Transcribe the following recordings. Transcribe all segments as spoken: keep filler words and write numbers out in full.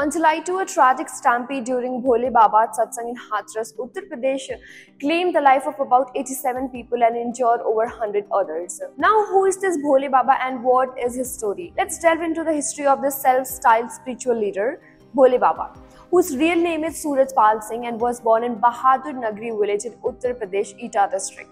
On July second, a tragic stampede during Bhole Baba's satsang in Hathras, Uttar Pradesh, claimed the life of about eighty-seven people and injured over one hundred others. Now, who is this Bhole Baba and what is his story? Let's delve into the history of this self-styled spiritual leader, Bhole Baba, whose real name is Surajpal Singh and was born in Bahadur Nagri village in Uttar Pradesh, Eta district.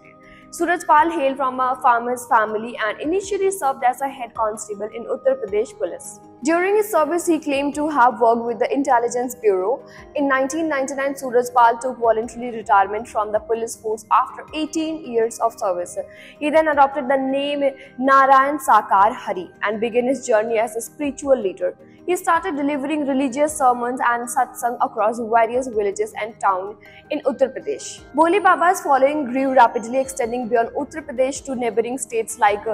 Surajpal hailed from a farmer's family and initially served as a head constable in Uttar Pradesh Police. During his service, he claimed to have worked with the Intelligence Bureau. In nineteen ninety-nine, Surajpal took voluntary retirement from the police force after eighteen years of service. He then adopted the name Narayan Sakaar Hari and began his journey as a spiritual leader. He started delivering religious sermons and satsang across various villages and towns in Uttar Pradesh. Bhole Baba's following grew rapidly, extending beyond Uttar Pradesh to neighboring states like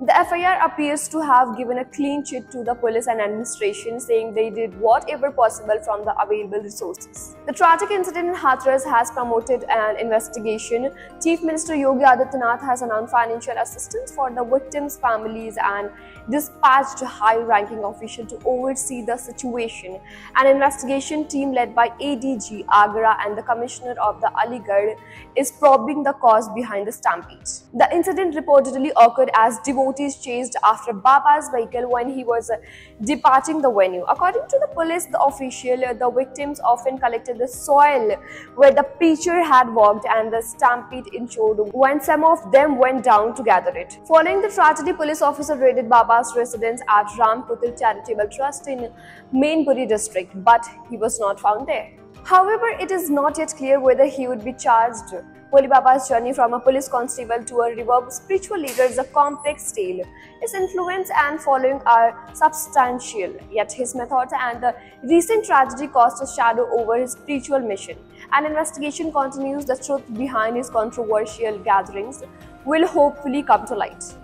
The F I R appears to have given a clean sheet to the police and administration, saying they did whatever possible from the available resources. The tragic incident in Hathras has prompted an investigation. Chief Minister Yogi Adityanath has announced financial assistance for the victims' families and dispatched a high-ranking official to oversee the situation. An investigation team led by A D G Agra and the Commissioner of the Aligarh is probing the cause behind the stampede. The incident reportedly occurred as devotees chased after Baba's vehicle when he was departing the venue. According to the police, the official, the victims often collected the soil where the preacher had walked, and the stampede ensued when some of them went down to gather it. Following the tragedy, police officers raided Baba's residence at Ramputil Charitable Trust in Mainburi district, but he was not found there. However, it is not yet clear whether he would be charged. Bhole Baba's journey from a police constable to a revered spiritual leader is a complex tale. His influence and following are substantial, yet his methods and the recent tragedy cast a shadow over his spiritual mission. An investigation continues. The truth behind his controversial gatherings will hopefully come to light.